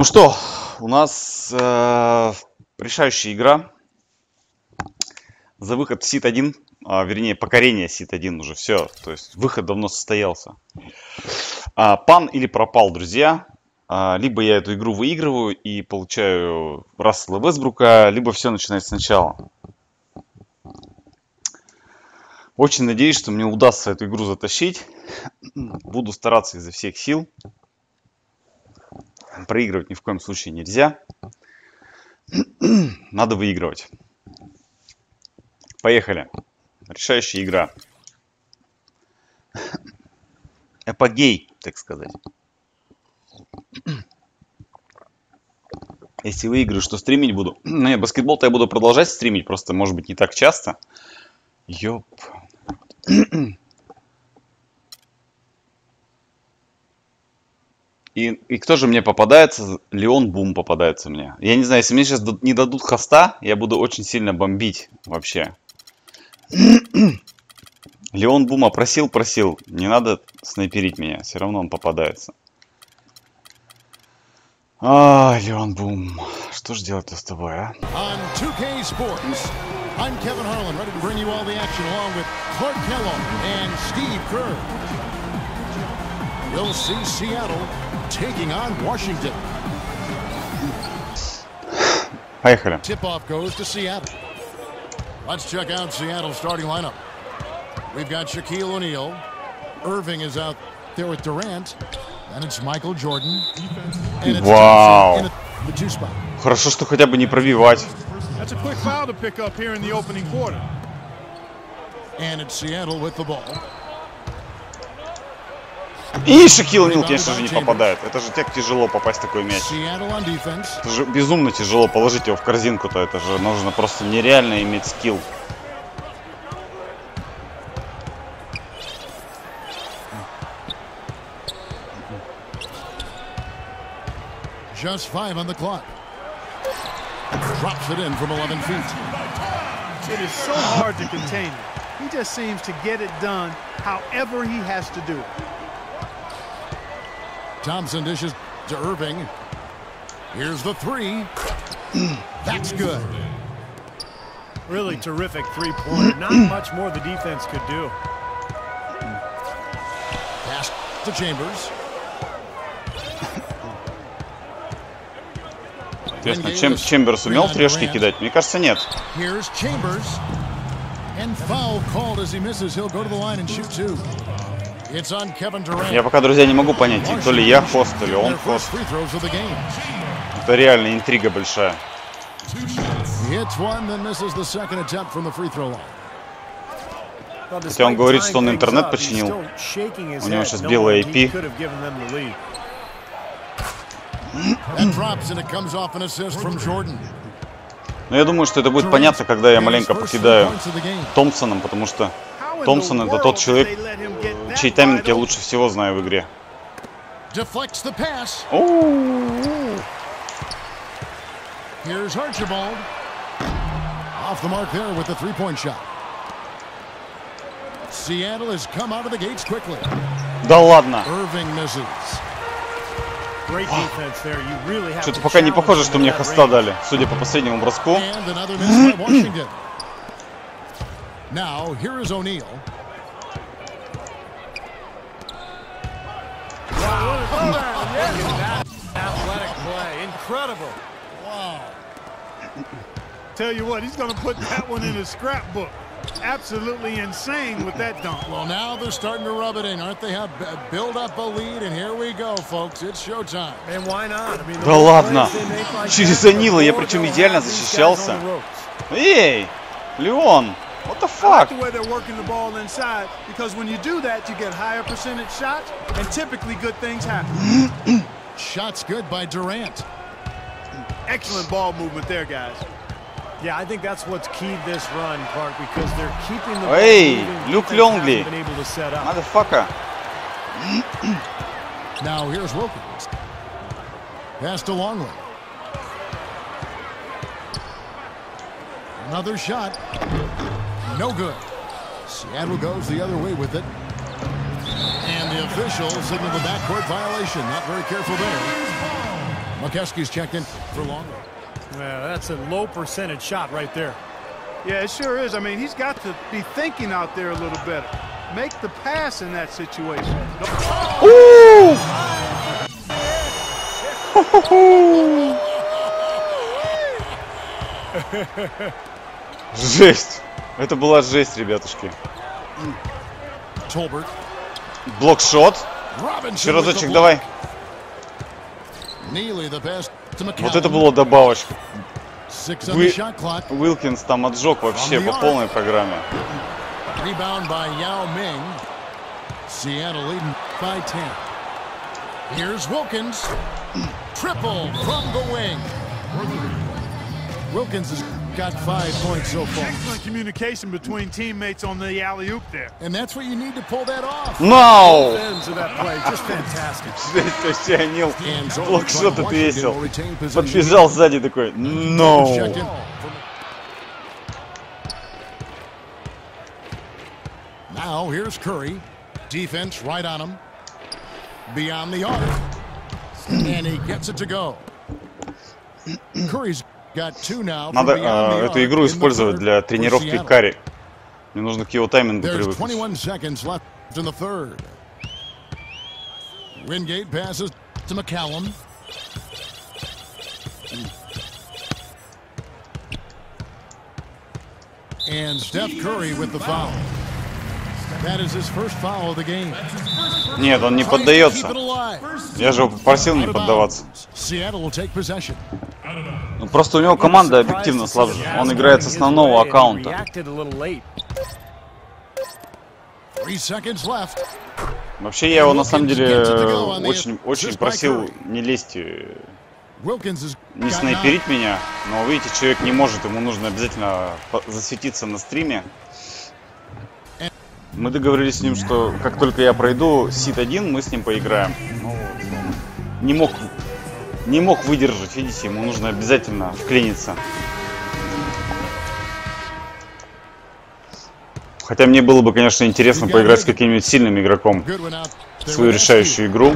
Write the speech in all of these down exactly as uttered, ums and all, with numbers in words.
Ну что, у нас э, решающая игра за выход в сид один, а, вернее, покорение сид один уже, все, то есть выход давно состоялся. А, пан или пропал, друзья. А, либо я эту игру выигрываю и получаю Рассела Вестбрука, либо все начинается сначала. Очень надеюсь, что мне удастся эту игру затащить. Буду стараться изо всех сил. Проигрывать ни в коем случае нельзя. Надо выигрывать. Поехали. Решающая игра. Эпогей, так сказать. Если выиграю, что стримить буду? Ну, нет, баскетбол-то я буду продолжать стримить, просто, может быть, не так часто. Ёп. И, и кто же мне попадается? Леон Бум попадается мне. Я не знаю, если мне сейчас не дадут хоста, я буду очень сильно бомбить вообще. Леон Бума просил, просил. Не надо снайперить меня, все равно он попадается. А, Леон Бум, что же делать-то с тобой, а? I'm Kevin Harlan, ready to bring you all the action along with Clark Kellogg and Steve Kerr. We'll see Seattle taking on Washington. Поехали. Tip-off goes to Seattle. Let's check out Seattle's starting lineup. We've got Shaquille O'Neal. Irving is out there with Durant. And it's Michael Jordan. And it's wow. The two spot. Хорошо, что хотя бы не пробивать. That's a quick foul to pick up here in the opening quarter. And it's Seattle with the ball. И Shaquille O'Neal, конечно же, не попадает. Это же так тяжело попасть такой мяч. Это же безумно тяжело положить его в корзинку-то. Это же нужно просто нереально иметь скилл. Just five on the clock. Drops it in from eleven feet. It is so hard to contain him. He just seems to get it done however he has to do it. Thompson dishes to Irving. Here's the three. That's good. Really terrific three-pointer. Not much more the defense could do. Pass to Chambers. Интересно, чем Чемберс умел трешки кидать? Мне кажется, нет. Я пока, друзья, не могу понять, то ли я хост, то ли он хост. Это реально интрига большая. Хотя он говорит, что он интернет починил. У него сейчас белая ай пи. Но я думаю, что это будет понятно, когда я маленько покидаю Томпсоном, потому что Томпсон — это тот человек, чей тайминг я лучше всего знаю в игре. Да ладно. Что-то пока не похоже, что мне хоста дали, судя по последнему броску. Absolutely insane with that dunk. Well, now they're starting to rub it in, aren't they? Have build up a lead, and here we go, folks. It's showtime. And why not? I mean, да ладно. Через Анила я причем идеально защищался. Эй, Леон, what the fuck? The way they're working the ball inside, because when you do that, you get higher percentage shots, and typically good things happen. Shots good by Durant. Excellent ball movement there, guys. Yeah, I think that's what's keyed this run, Clark, because they're keeping the ball. Hey, Luke Longley. Motherfucker. Now here's Wilkins. Pass to Longley. Another shot. No good. Seattle goes the other way with it. And the the official signaled the backcourt violation. Not very careful there. McHeskey's checked in for Longley. Yeah, that's a low percentage shot right there. Yeah, it sure is. I mean, he's got to be thinking out there a little better. Make the pass in that situation. Ooh! Жесть! Это была жесть, ребятушки. Блокшот. Еще разочек, давай. Вот это было добавочка. Вы... Уилкинс там отжег вообще по полной программе. Got five points so far. Excellent communication between teammates on the alley-oop there. And that's what you need to pull that off. No! Жесть, O'Neal. Блокшот отвесил. Подбежал сзади такой. No! Now here's Curry. Defense right on him. Beyond the arc. And he gets it to go. Curry's Надо э, эту игру использовать для тренировки Карри. Мне нужно к его таймингу привыкнуть. Нет, он не поддается. Я же его попросил не поддаваться. Ну, просто у него команда объективно слабже. Он играет с основного аккаунта. Вообще, я его на самом деле очень, очень просил не лезть, не снайперить меня. Но, видите, человек не может, ему нужно обязательно засветиться на стриме. Мы договорились с ним, что как только я пройду сит один, мы с ним поиграем. Но не мог... Не мог выдержать, видите, ему нужно обязательно вклиниться. Хотя мне было бы, конечно, интересно поиграть с каким-нибудь сильным игроком в свою решающую игру.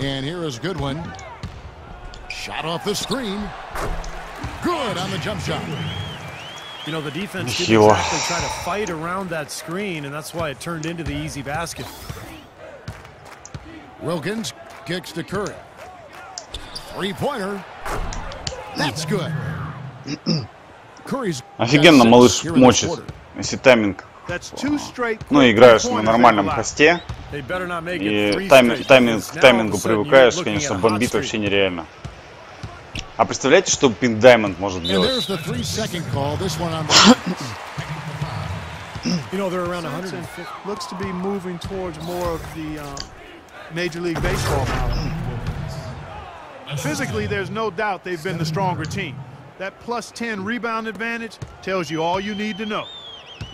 And here is Goodwin. Shot off the screen. Good on the jump shot. You know, the defense didn't exactly try to fight around that screen, and that's why it turned into the easy basket. Wilkins kicks to Curry. Three-pointer. That's good. Curry's офигенно, малыш мочит. Если тайминг. Ну, играешь на нормальном хосте, и тайм, тайминг, к таймингу привыкаешь, конечно, бомбит вообще нереально. А представляете, что Pink Diamond может делать?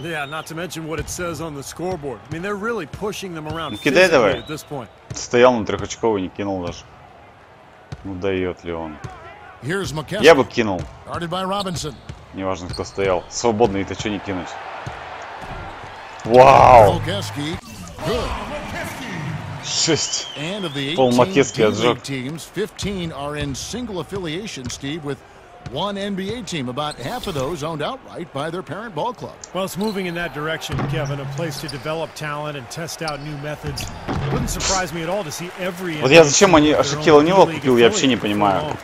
Yeah, not to mention what it says on the scoreboard. I mean, they're really pushing them around. Кидай давай. Стоял на трехочковый, не кинул даже. Ну дает ли он? Я бы кинул. Неважно, кто стоял. Свободный, и ты что не кинуть? Вау! Шесть. Пол Mokeski отжег. One N B A team, about half of those owned outright by their parent ball club. Well, it's moving in that direction, Kevin, a place to develop talent and test out new methods. It wouldn't surprise me at all to see every... Вот я зачем они Shaquille O'Neal купил, я вообще не понимаю.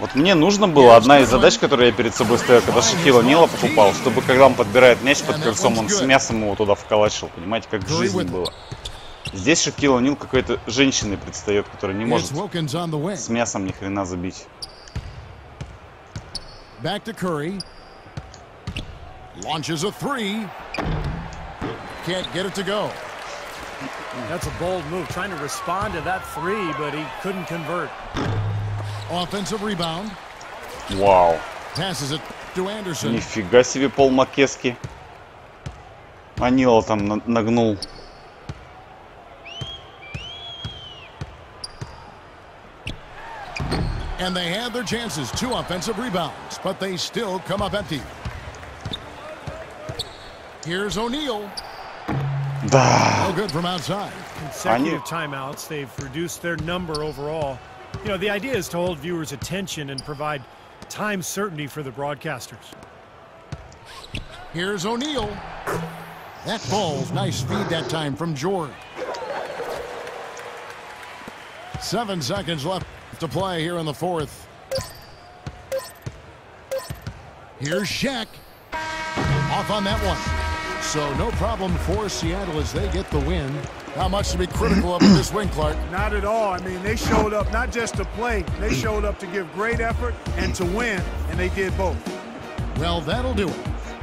Вот мне нужно было, одна из задач, которую я перед собой ставил, когда Shaquille O'Neal покупал, чтобы когда он подбирает мяч под кольцом, он с мясом его туда вколачивал. Понимаете, как в жизни было. Здесь Shaquille O'Neal какой-то женщиной предстает, которая не может с мясом ни хрена забить. Back to Curry. Launches a three. Can't get it to go. That's a bold move, trying to respond to that three, but he couldn't convert. Offensive rebound. Wow. Passes it to Anderson. Нифига себе, Пол Mokeski. Анила там нагнул. And they had their chances, two offensive rebounds, but they still come up empty. Here's O'Neal. Да. No good from outside. Consecutive timeouts. They've reduced their number overall. You know, the idea is to hold viewers' attention and provide time certainty for the broadcasters. Here's O'Neal. That ball's nice feed that time from Jordan. Seven seconds left to play here in the fourth. Here's Shaq. Off on that one. So no problem for Seattle as they get the win. How much to be critical of this win, Clark? Not at all. I mean, they showed up not just to play. They showed up to give great effort and to win, and they did both. Well, that'll do it.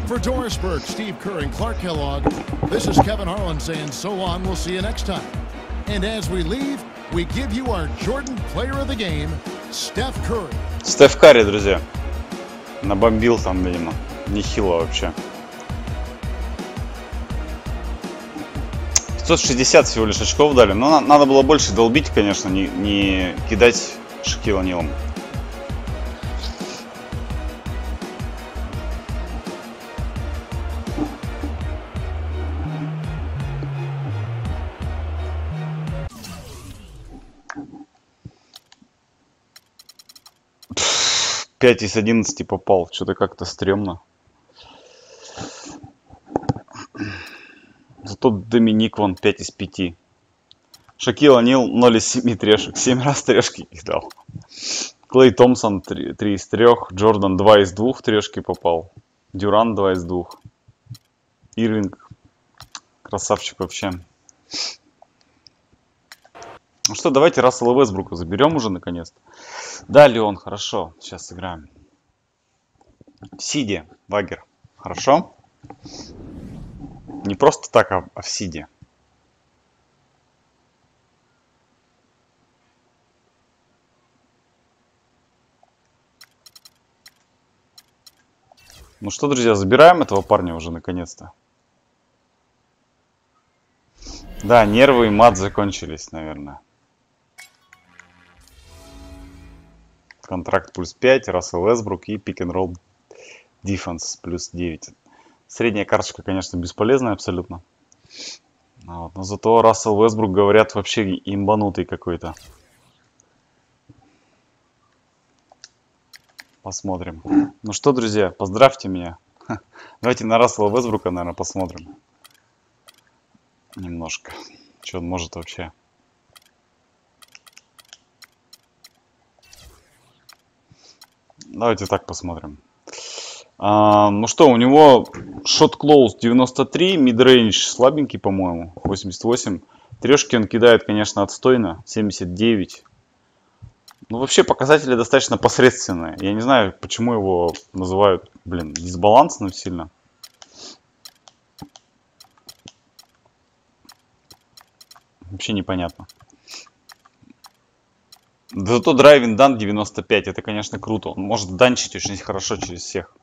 For Doris Burke, Steve Kerr, and Clark Kellogg, this is Kevin Harlan saying so long. We'll see you next time. And as we leave, we give you our Jordan Player of the Game, Steph Curry. Стеф Карри, друзья. Набомбил там, видимо. Нехило вообще. пятьсот шестьдесят всего лишь очков дали. Но на надо было больше долбить, конечно, не, не кидать Шакил О'Нилом. пять из одиннадцати попал. Что-то как-то стрёмно. Зато Доминик вон пять из пяти. Шакил О'Нил ноль из семи трешек. семь раз трешки кидал. Клей Томпсон три из трёх. Джордан два из двух трешки попал. Дюран два из двух. Ирвинг. Красавчик вообще. Ну что, давайте Рассела Вестбрука заберем уже наконец-то. Да, Леон, хорошо. Сейчас сыграем. В сиде, Вагер. Хорошо. Не просто так, а в сиде. Ну что, друзья, забираем этого парня уже наконец-то. Да, нервы и мат закончились, наверное. Контракт плюс пять, Рассел Вестбрук и пик-н-ролл дефенс плюс девять. Средняя карточка, конечно, бесполезная абсолютно. Вот. Но зато Рассел Вестбрук, говорят, вообще имбанутый какой-то. Посмотрим. Ну что, друзья, поздравьте меня. Давайте на Рассела Вестбрука, наверное, посмотрим. Немножко. Что он может вообще? Давайте так посмотрим. А, ну что, у него shot close девяносто три, mid-range слабенький, по-моему, восемьдесят восемь. Трешки он кидает, конечно, отстойно, семьдесят девять. Ну, вообще показатели достаточно посредственные. Я не знаю, почему его называют, блин, дисбалансным сильно. Вообще непонятно. Зато драйвин дан девяносто пять. Это, конечно, круто. Он может данчить очень хорошо через всех.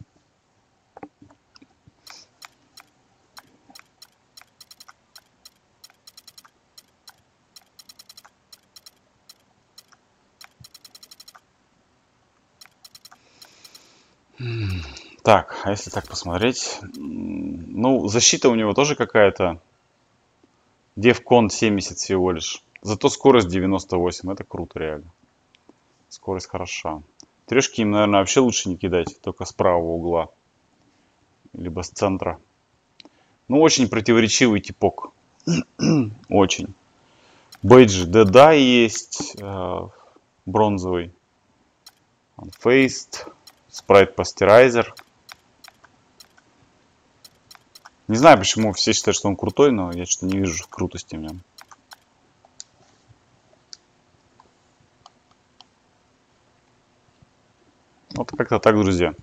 Так, а если так посмотреть? Ну, защита у него тоже какая-то. Девкон семьдесят всего лишь. Зато скорость девяносто восемь. Это круто реально. Скорость хороша. Трешки им, наверное, вообще лучше не кидать. Только с правого угла. Либо с центра. Ну, очень противоречивый типок. Очень. Бейджи Деда есть. Э, бронзовый. Unfaced. Спрайт пастерайзер. Не знаю, почему все считают, что он крутой, но я что-то не вижу крутости в нем. Вот как-то так, друзья.